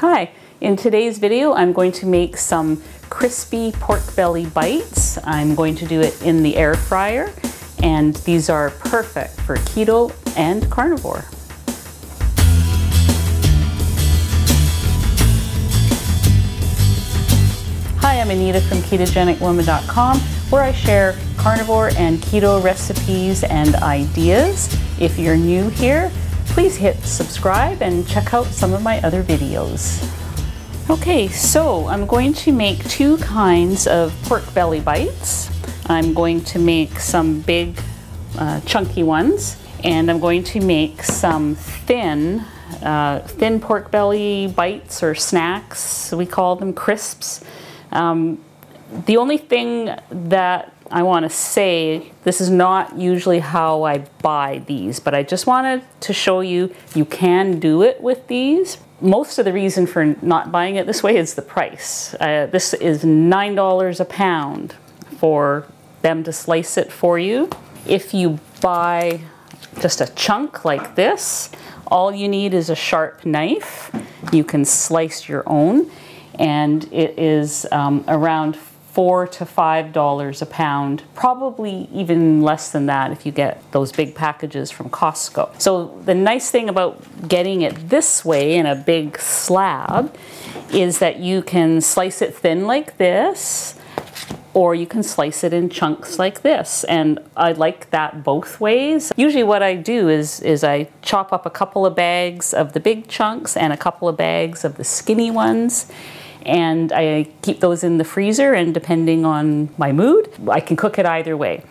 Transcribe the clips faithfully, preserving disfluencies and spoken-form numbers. Hi, in today's video I'm going to make some crispy pork belly bites. I'm going to do it in the air fryer, and these are perfect for keto and carnivore. Hi, I'm Anita from ketogenic woman dot com, where I share carnivore and keto recipes and ideas. If you're new here, please hit subscribe and check out some of my other videos. Okay, so I'm going to make two kinds of pork belly bites. I'm going to make some big uh, chunky ones, and I'm going to make some thin uh, thin pork belly bites or snacks. We call them crisps. Um, the only thing that I want to say, this is not usually how I buy these, but I just wanted to show you you can do it with these. Most of the reason for not buying it this way is the price. Uh, this is nine dollars a pound for them to slice it for you. If you buy just a chunk like this, all you need is a sharp knife. You can slice your own, and it is um, around four to five dollars a pound, probably even less than that if you get those big packages from Costco. So the nice thing about getting it this way in a big slab is that you can slice it thin like this, or you can slice it in chunks like this, and I like that both ways. Usually what I do is, is I chop up a couple of bags of the big chunks and a couple of bags of the skinny ones, and I keep those in the freezer, and depending on my mood, I can cook it either way.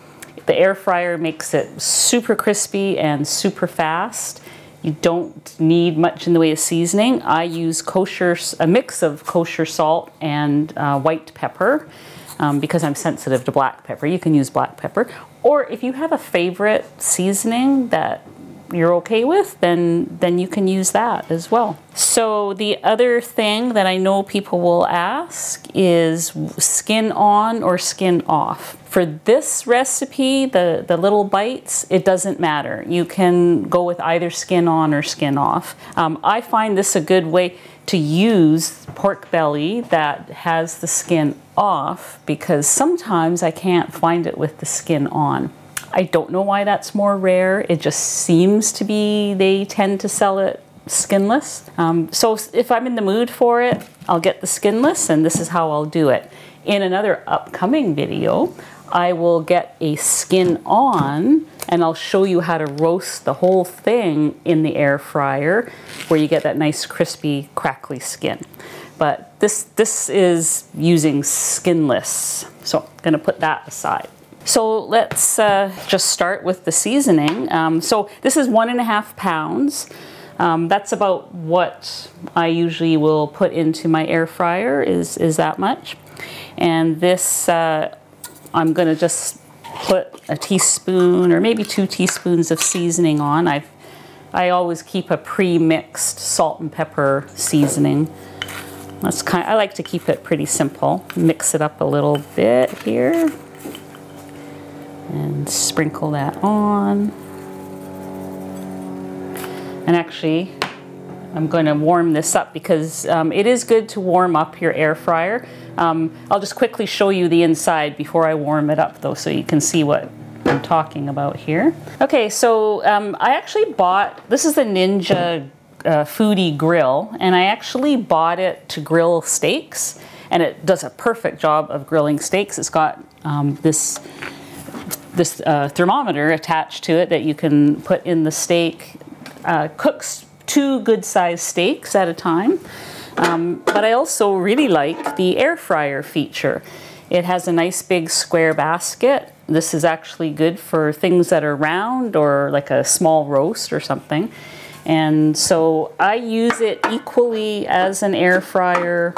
The air fryer makes it super crispy and super fast. You don't need much in the way of seasoning. I use kosher, a mix of kosher salt and uh, white pepper um, because I'm sensitive to black pepper. You can use black pepper. Or if you have a favorite seasoning that you're okay with, then then you can use that as well. So the other thing that I know people will ask is skin on or skin off. For this recipe, the the little bites, it doesn't matter. You can go with either skin on or skin off. Um, I find this a good way to use pork belly that has the skin off, because sometimes I can't find it with the skin on. I don't know why that's more rare. It just seems to be, they tend to sell it skinless. Um, so if I'm in the mood for it, I'll get the skinless, and this is how I'll do it. In another upcoming video, I will get a skin on, and I'll show you how to roast the whole thing in the air fryer, where you get that nice crispy, crackly skin. But this, this is using skinless. So I'm gonna put that aside. So let's uh, just start with the seasoning. Um, so this is one and a half pounds. Um, that's about what I usually will put into my air fryer, is, is that much. And this, uh, I'm gonna just put a teaspoon or maybe two teaspoons of seasoning on. I've, I always keep a pre-mixed salt and pepper seasoning. That's kind of, I like to keep it pretty simple. Mix it up a little bit here, and sprinkle that on. And actually, I'm going to warm this up, because um, it is good to warm up your air fryer. Um, I'll just quickly show you the inside before I warm it up, though, so you can see what I'm talking about here. Okay, so um, I actually bought, this is the Ninja uh, Foodi Grill, and I actually bought it to grill steaks, and it does a perfect job of grilling steaks. It's got um, this this uh, thermometer attached to it that you can put in the steak. Uh, cooks two good-sized steaks at a time. Um, but I also really like the air fryer feature. It has a nice big square basket. This is actually good for things that are round, or like a small roast or something. And so I use it equally as an air fryer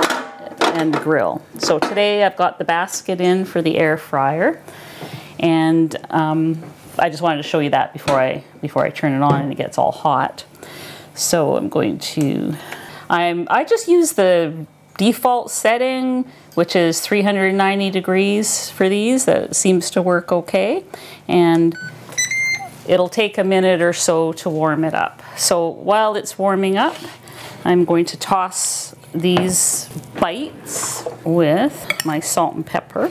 and grill. So today I've got the basket in for the air fryer. And um, I just wanted to show you that before I before I turn it on and it gets all hot. So I'm going to, I'm I just use the default setting, which is three hundred ninety degrees for these. That seems to work okay, and it'll take a minute or so to warm it up. So while it's warming up, I'm going to toss these bites with my salt and pepper.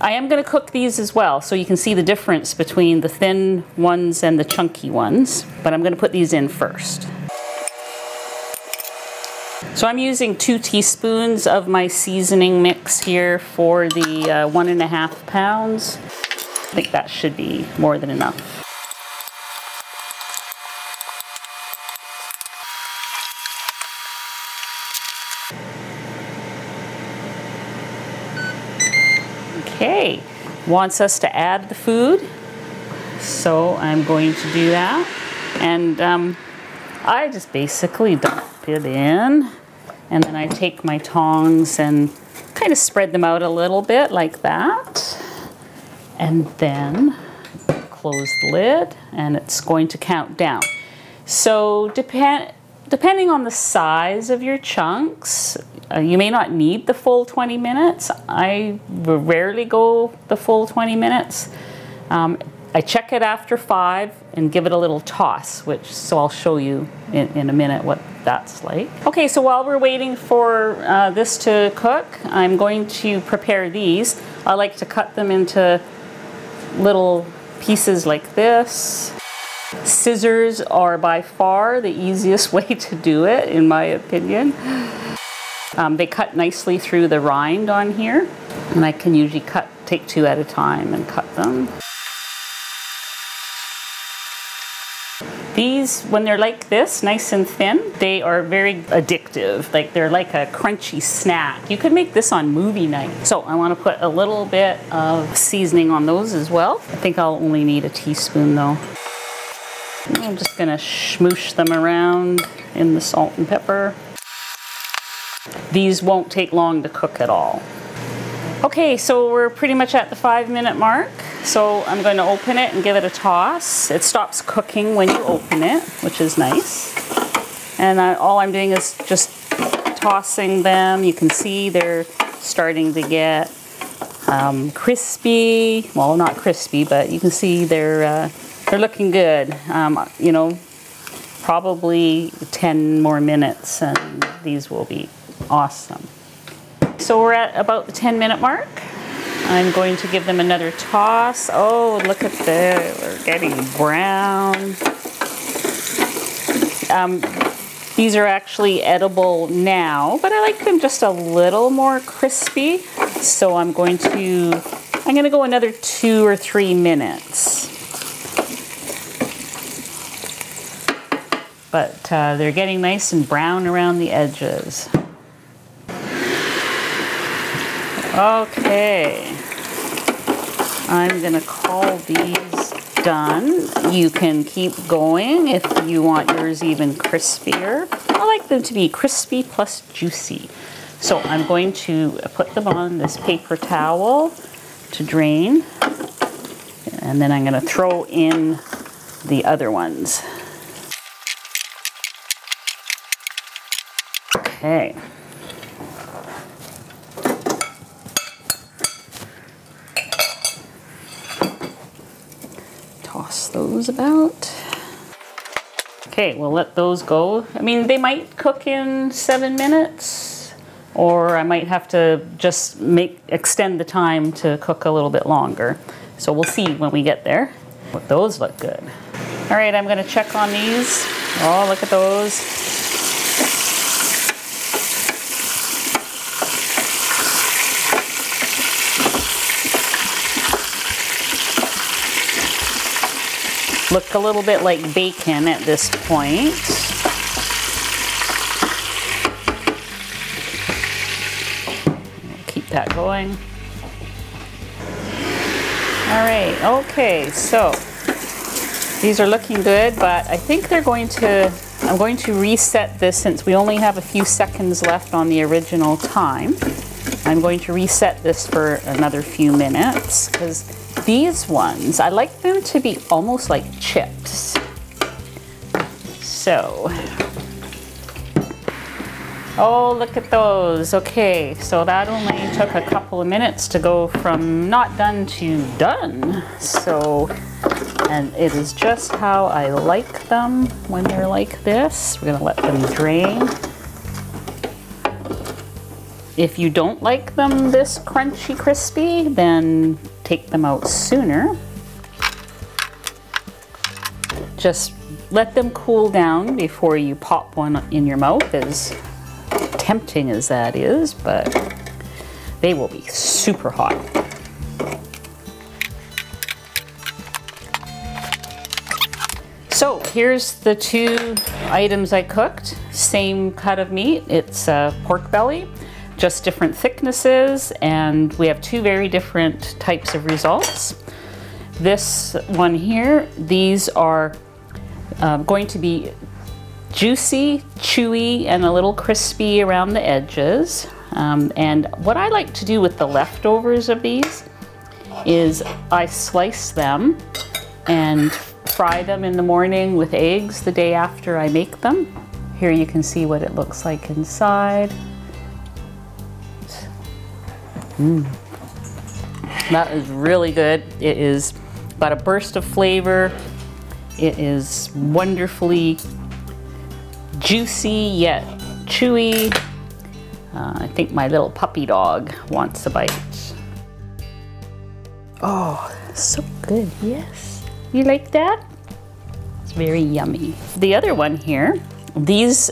I am going to cook these as well, so you can see the difference between the thin ones and the chunky ones, but I'm going to put these in first. So I'm using two teaspoons of my seasoning mix here for the uh, one and a half pounds. I think that should be more than enough. Okay, wants us to add the food, so I'm going to do that. And um, I just basically dump it in, and then I take my tongs and kind of spread them out a little bit like that. And then close the lid, and it's going to count down. So depend depending on the size of your chunks, Uh, you may not need the full twenty minutes. I rarely go the full twenty minutes. Um, I check it after five and give it a little toss, which, so I'll show you in, in a minute what that's like. Okay, so while we're waiting for uh, this to cook, I'm going to prepare these. I like to cut them into little pieces like this. Scissors are by far the easiest way to do it, in my opinion. Um, they cut nicely through the rind on here, and I can usually cut, take two at a time and cut them. These, when they're like this, nice and thin, they are very addictive. Like, they're like a crunchy snack. You could make this on movie night. So I want to put a little bit of seasoning on those as well. I think I'll only need a teaspoon though. I'm just gonna smoosh them around in the salt and pepper. These won't take long to cook at all. Okay, so we're pretty much at the five minute mark. So I'm going to open it and give it a toss. It stops cooking when you open it, which is nice. And I, all I'm doing is just tossing them. You can see they're starting to get um, crispy. Well, not crispy, but you can see they're, uh, they're looking good. Um, you know, probably ten more minutes and these will be awesome. So we're at about the ten minute mark. I'm going to give them another toss. Oh, look at this, we're getting brown. Um, these are actually edible now, but I like them just a little more crispy. So I'm going to, I'm gonna go another two or three minutes. But uh, they're getting nice and brown around the edges. Okay, I'm gonna call these done. You can keep going if you want yours even crispier. I like them to be crispy plus juicy. So I'm going to put them on this paper towel to drain, and then I'm gonna throw in the other ones. Okay. Toss those about. Okay, we'll let those go. I mean, they might cook in seven minutes, or I might have to just make extend the time to cook a little bit longer. So we'll see when we get there. But those look good. All right, I'm gonna check on these. Oh, look at those. Look a little bit like bacon at this point. Keep that going. All right, okay, so these are looking good, but I think they're going to, I'm going to reset this since we only have a few seconds left on the original time. I'm going to reset this for another few minutes because these ones, I like them to be almost like chips. So, oh, look at those. Okay, so that only took a couple of minutes to go from not done to done. So, and it is just how I like them when they're like this. We're gonna let them drain. If you don't like them this crunchy crispy, then take them out sooner. Just let them cool down before you pop one in your mouth, as tempting as that is, but they will be super hot. So here's the two items I cooked. Same cut of meat, it's a pork belly, just different thicknesses, and we have two very different types of results. This one here, these are uh, going to be juicy, chewy, and a little crispy around the edges. Um, and what I like to do with the leftovers of these is I slice them and fry them in the morning with eggs the day after I make them. Here you can see what it looks like inside. Mm. That is really good. It is got a burst of flavor. It is wonderfully juicy yet chewy. Uh, I think my little puppy dog wants a bite. Oh, so good, yes. You like that? It's very yummy. The other one here, these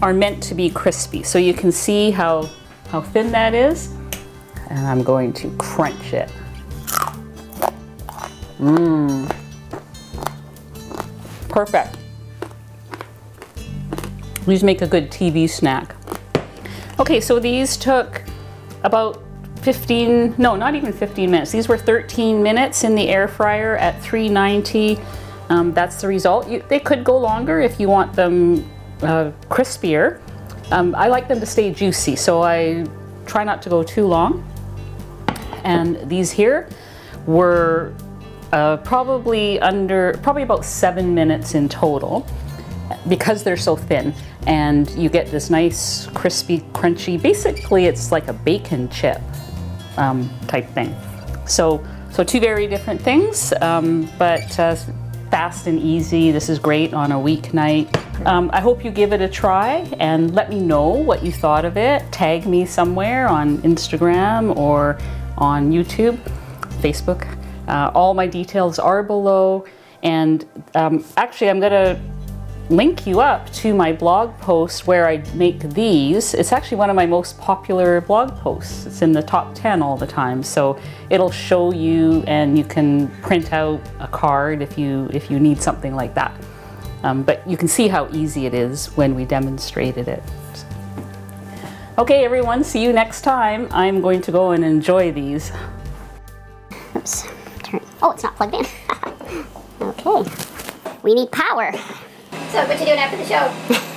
are meant to be crispy. So you can see how, how thin that is. And I'm going to crunch it. Mmm. Perfect. These make a good T V snack. Okay, so these took about fifteen, no, not even fifteen minutes. These were thirteen minutes in the air fryer at three ninety. Um, that's the result. You, they could go longer if you want them uh, crispier. Um, I like them to stay juicy, so I try not to go too long. And these here were uh, probably under, probably about seven minutes in total, because they're so thin, and you get this nice, crispy, crunchy, basically it's like a bacon chip um, type thing. So, so two very different things, um, but uh, fast and easy. This is great on a weeknight. Um, I hope you give it a try and let me know what you thought of it. Tag me somewhere on Instagram or on YouTube, Facebook. Uh, all my details are below, and um, actually I'm gonna link you up to my blog post where I make these. It's actually one of my most popular blog posts. It's in the top ten all the time, so it'll show you, and you can print out a card if you if you need something like that. Um, but you can see how easy it is when we demonstrated it. Okay everyone, see you next time. I'm going to go and enjoy these. Oops. Oh, it's not plugged in. Okay. We need power. So what you doing after the show?